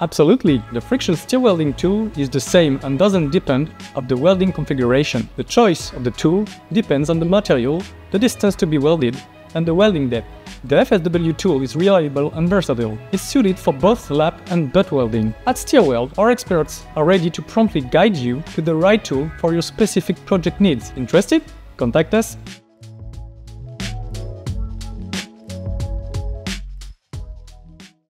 Absolutely, the friction stir welding tool is the same and doesn't depend on the welding configuration. The choice of the tool depends on the material, the distance to be welded, and the welding depth. The FSW tool is reliable and versatile. It's suited for both lap and butt welding. At Stirweld, our experts are ready to promptly guide you to the right tool for your specific project needs. Interested? Contact us!